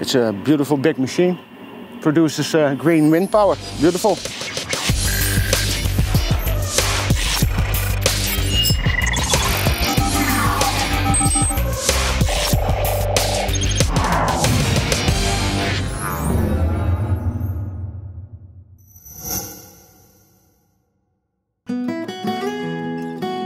It's a beautiful big machine. Produces green wind power. Beautiful.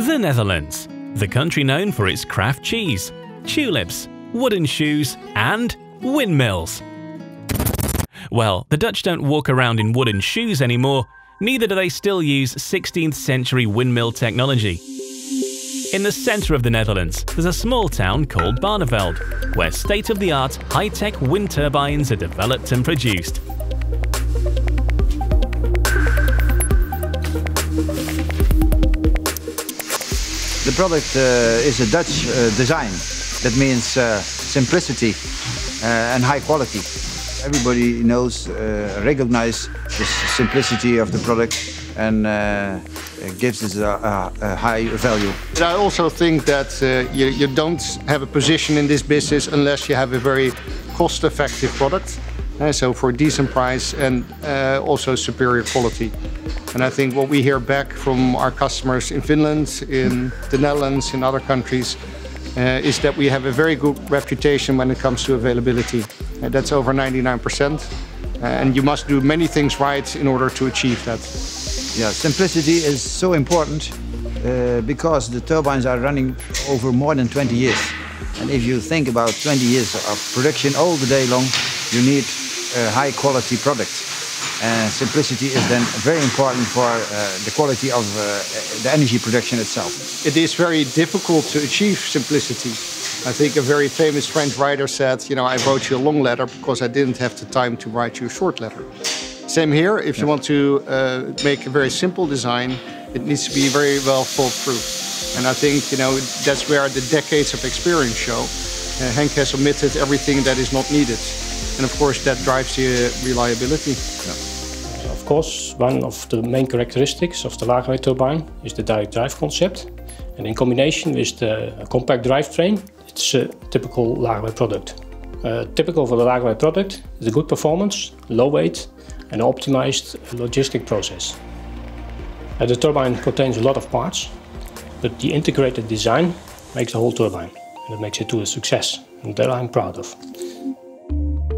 The Netherlands, the country known for its craft cheese, tulips, wooden shoes and windmills. Well, the Dutch don't walk around in wooden shoes anymore, neither do they still use 16th century windmill technology. In the centre of the Netherlands, there's a small town called Barneveld, where state-of-the-art high-tech wind turbines are developed and produced. The product is a Dutch design. That means simplicity and high quality. Everybody knows, recognizes the simplicity of the product and gives it a high value. And I also think that you don't have a position in this business unless you have a very cost-effective product. So for a decent price and also superior quality. And I think what we hear back from our customers in Finland, in the Netherlands, in other countries, is that we have a very good reputation when it comes to availability. That's over 99%. And you must do many things right in order to achieve that. Yeah, simplicity is so important because the turbines are running over more than 20 years. And if you think about 20 years of production all the day long, you need high quality products, and simplicity is then very important for the quality of the energy production itself. It is very difficult to achieve simplicity. I think a very famous French writer said, you know, I wrote you a long letter because I didn't have the time to write you a short letter. Same here, if you want to make a very simple design, it needs to be very well thought through. And I think, you know, that's where the decades of experience show. Henk has omitted everything that is not needed. And of course that drives the reliability. Yeah. Of course, one of the main characteristics of the Lagerwey turbine is the direct drive concept. And in combination with the compact drivetrain, it's a typical Lagerwey product. Typical for the Lagerwey product is a good performance, low weight and an optimized logistic process. The turbine contains a lot of parts, but the integrated design makes the whole turbine. And it makes it to a success, and that I'm proud of.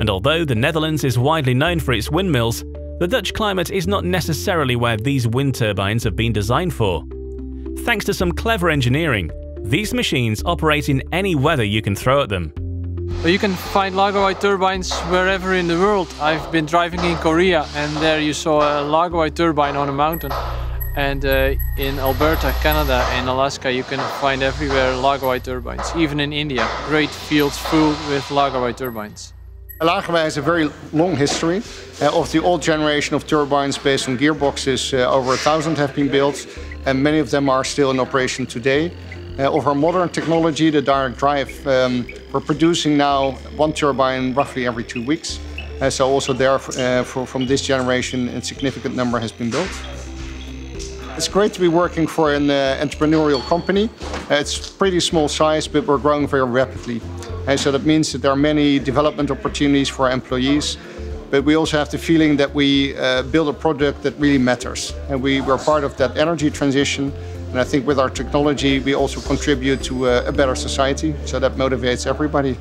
And although the Netherlands is widely known for its windmills, the Dutch climate is not necessarily where these wind turbines have been designed for. Thanks to some clever engineering, these machines operate in any weather you can throw at them. Well, you can find Lagerwey turbines wherever in the world. I've been driving in Korea and there you saw a Lagerwey turbine on a mountain. And in Alberta, Canada and Alaska you can find everywhere Lagerwey turbines. Even in India, great fields full with Lagerwey turbines. Lagerwey has a very long history of the old generation of turbines based on gearboxes. Over 1,000 have been built and many of them are still in operation today. Of our modern technology, the direct drive, we're producing now one turbine roughly every 2 weeks. So also there from this generation a significant number has been built. It's great to be working for an entrepreneurial company. It's pretty small size, but we're growing very rapidly. And so that means that there are many development opportunities for our employees. But we also have the feeling that we build a product that really matters. And we're part of that energy transition. And I think with our technology, we also contribute to a better society. So that motivates everybody.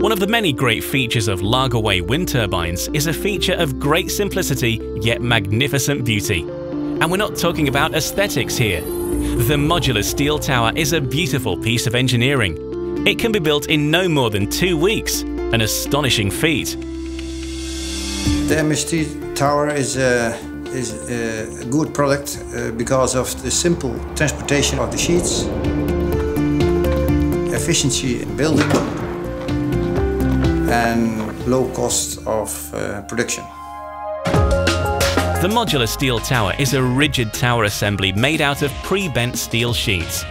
One of the many great features of Lagerwey wind turbines is a feature of great simplicity yet magnificent beauty. And we're not talking about aesthetics here. The modular steel tower is a beautiful piece of engineering. It can be built in no more than 2 weeks, an astonishing feat. The MST tower is a good product because of the simple transportation of the sheets, efficiency in building, and low cost of production. The modular steel tower is a rigid tower assembly made out of pre-bent steel sheets.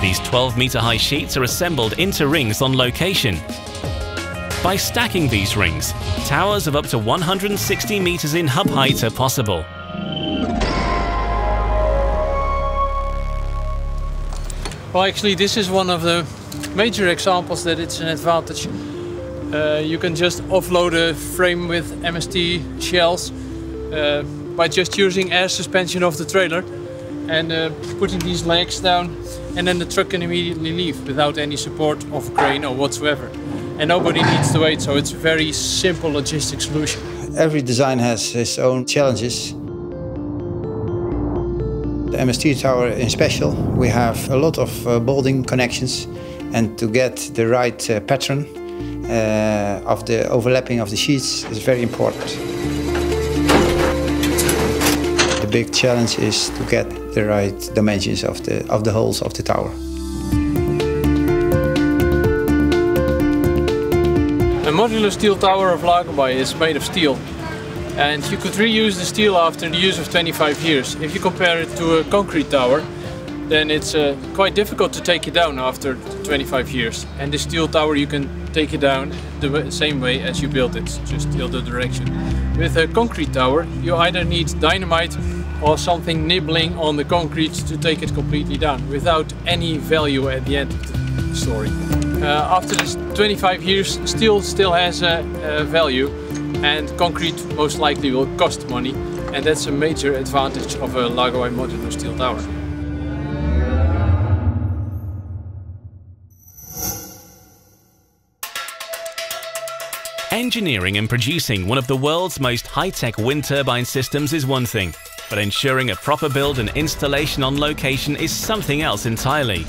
These 12-meter high sheets are assembled into rings on location. By stacking these rings, towers of up to 160 meters in hub height are possible. Well, actually this is one of the major examples that it's an advantage. You can just offload a frame with MST shells by just using air suspension of the trailer and putting these legs down, and then the truck can immediately leave without any support of crane or whatsoever. And nobody needs to wait, so it's a very simple logistic solution. Every design has its own challenges. The MST tower in special, we have a lot of bolting connections, and to get the right pattern of the overlapping of the sheets is very important. The big challenge is to get the right dimensions of the holes of the tower. The modular steel tower of Lagerwey is made of steel, and you could reuse the steel after the use of 25 years. If you compare it to a concrete tower, then it's quite difficult to take it down after 25 years. And the steel tower, you can take it down the same way as you built it, just the other direction. With a concrete tower, you either need dynamite or something nibbling on the concrete to take it completely down, without any value at the end of the story. After this 25 years, steel still has a value, and concrete most likely will cost money, and that's a major advantage of a Lagerwey modular steel tower. Engineering and producing one of the world's most high-tech wind turbine systems is one thing, but ensuring a proper build and installation on location is something else entirely.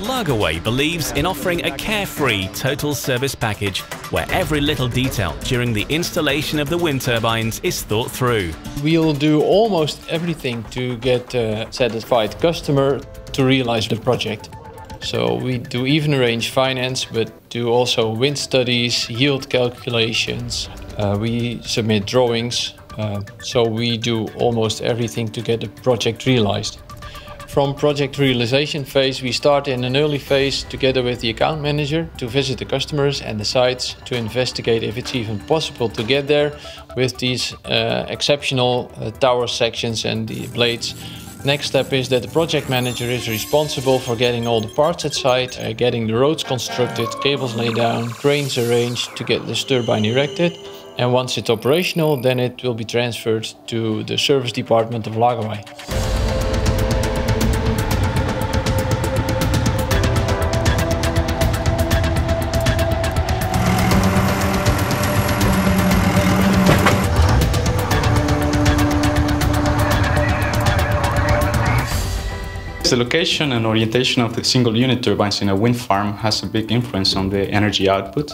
Lagerwey believes in offering a carefree total service package where every little detail during the installation of the wind turbines is thought through. We'll do almost everything to get a satisfied customer to realize the project. So we do even range finance, but do also wind studies, yield calculations, we submit drawings, so we do almost everything to get the project realized. From project realization phase, we start in an early phase together with the account manager to visit the customers and the sites to investigate if it's even possible to get there with these exceptional tower sections and the blades. Next step is that the project manager is responsible for getting all the parts at site, getting the roads constructed, cables laid down, cranes arranged to get this turbine erected. And once it's operational, then it will be transferred to the service department of Lagerwey. The location and orientation of the single unit turbines in a wind farm has a big influence on the energy output.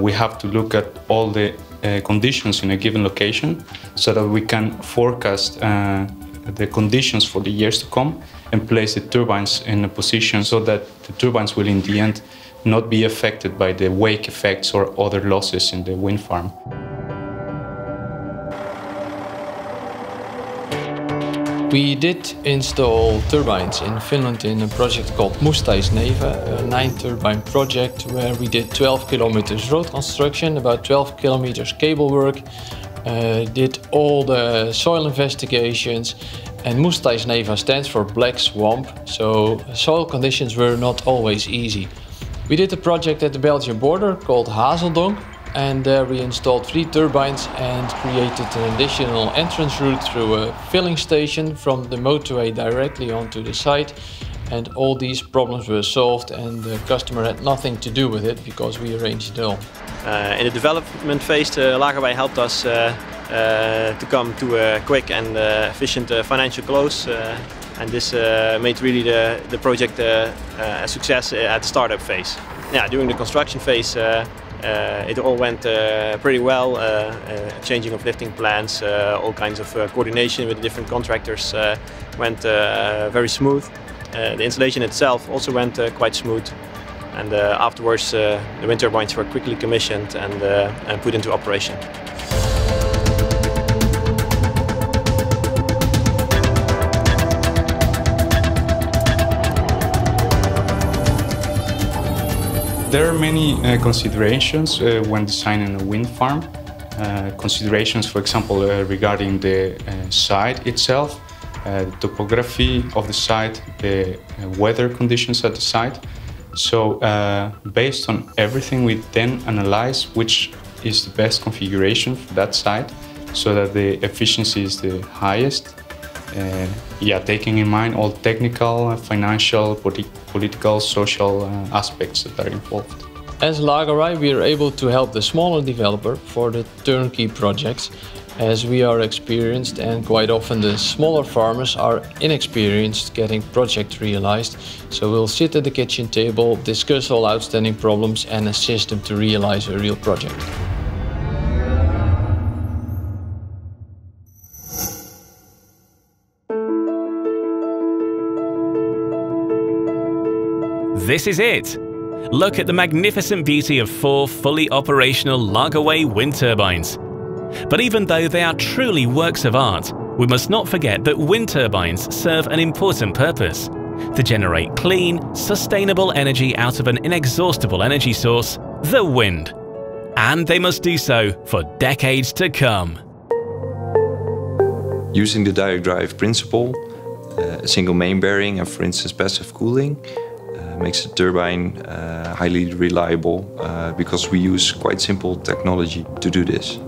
We have to look at all the conditions in a given location so that we can forecast the conditions for the years to come and place the turbines in a position so that the turbines will in the end not be affected by the wake effects or other losses in the wind farm. We did install turbines in Finland in a project called Mustaisneva, a 9-turbine project where we did 12 kilometers road construction, about 12 kilometers cable work, did all the soil investigations, and Mustaisneva stands for black swamp, so soil conditions were not always easy. We did a project at the Belgian border called Hazeldonk, and there we installed 3 turbines and created an additional entrance route through a filling station from the motorway directly onto the site. And all these problems were solved, and the customer had nothing to do with it because we arranged it all. In the development phase, Lagerwey helped us to come to a quick and efficient financial close, and this made really the project a success at the startup phase. Yeah, during the construction phase, it all went pretty well, changing of lifting plans, all kinds of coordination with the different contractors went very smooth. The installation itself also went quite smooth, and afterwards the wind turbines were quickly commissioned and put into operation. There are many considerations when designing a wind farm. Considerations, for example, regarding the site itself, the topography of the site, the weather conditions at the site. So based on everything, we then analyze which is the best configuration for that site so that the efficiency is the highest. Yeah, taking in mind all technical, financial, political, social aspects that are involved. As Lagerwey, we are able to help the smaller developer for the turnkey projects, as we are experienced and quite often the smaller farmers are inexperienced getting projects realized. So we'll sit at the kitchen table, discuss all outstanding problems and assist them to realize a real project. This is it! Look at the magnificent beauty of 4 fully operational Lagerwey wind turbines. But even though they are truly works of art, we must not forget that wind turbines serve an important purpose: to generate clean, sustainable energy out of an inexhaustible energy source, the wind. And they must do so for decades to come. Using the direct drive principle, a single main bearing and, for instance, passive cooling, makes the turbine highly reliable because we use quite simple technology to do this.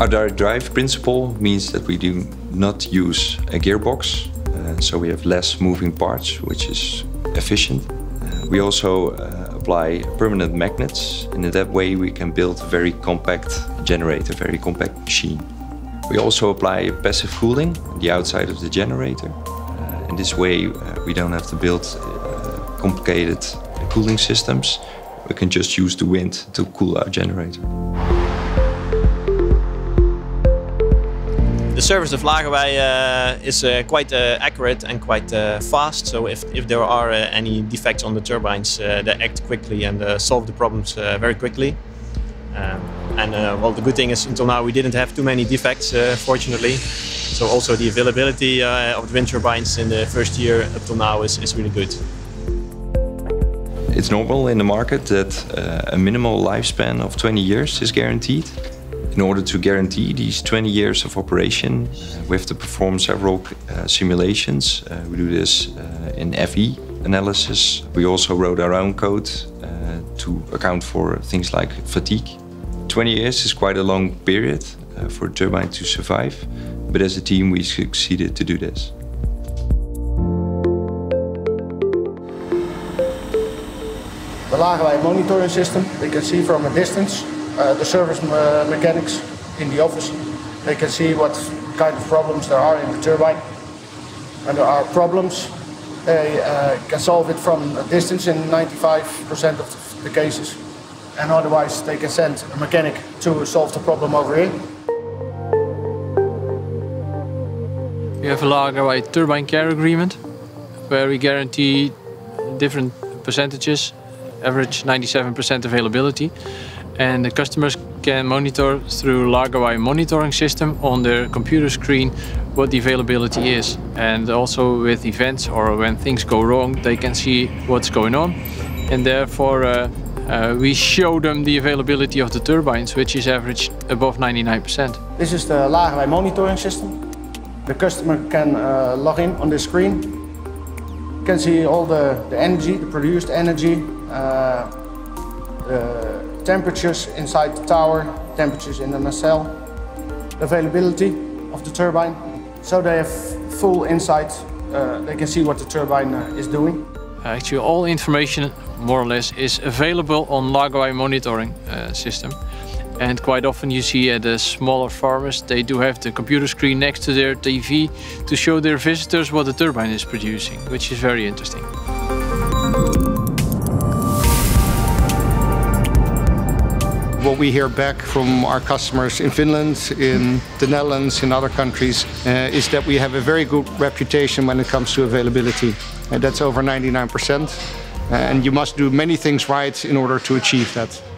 Our direct drive principle means that we do not use a gearbox, so we have less moving parts, which is efficient. We also apply permanent magnets, and in that way we can build a very compact generator, a very compact machine. We also apply passive cooling on the outside of the generator. In this way, we don't have to build complicated cooling systems. We can just use the wind to cool our generator. The service of Lagerwey is quite accurate and quite fast. So if there are any defects on the turbines, they act quickly and solve the problems very quickly. Well, the good thing is until now we didn't have too many defects, fortunately. So also the availability of the wind turbines in the first year up till now is really good. It's normal in the market that a minimal lifespan of 20 years is guaranteed. In order to guarantee these 20 years of operation, we have to perform several simulations. We do this in FE analysis. We also wrote our own code to account for things like fatigue. 20 years is quite a long period for a turbine to survive, but as a team we succeeded to do this. The Lagerwey monitoring system, we can see from a distance the service mechanics in the office. They can see what kind of problems there are in the turbine. When there are problems, they can solve it from a distance in 95% of the cases. And otherwise they can send a mechanic to solve the problem over here. We have a Lagerwey turbine care agreement where we guarantee different percentages, average 97% availability. And the customers can monitor through Lagerwey monitoring system on their computer screen what the availability is. And also with events or when things go wrong, they can see what's going on. And therefore, we show them the availability of the turbines, which is averaged above 99%. This is the Lagerwey monitoring system. The customer can log in on the screen, can see all the energy, the produced energy, the temperatures inside the tower, temperatures in the nacelle, the availability of the turbine. So they have full insight, they can see what the turbine is doing. Actually, all information, more or less, is available on Lagerwey monitoring system. And quite often you see at the smaller farmers, they do have the computer screen next to their TV to show their visitors what the turbine is producing, which is very interesting. What we hear back from our customers in Finland, in the Netherlands, in other countries, is that we have a very good reputation when it comes to availability. That's over 99%. And you must do many things right in order to achieve that.